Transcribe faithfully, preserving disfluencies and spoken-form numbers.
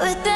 with the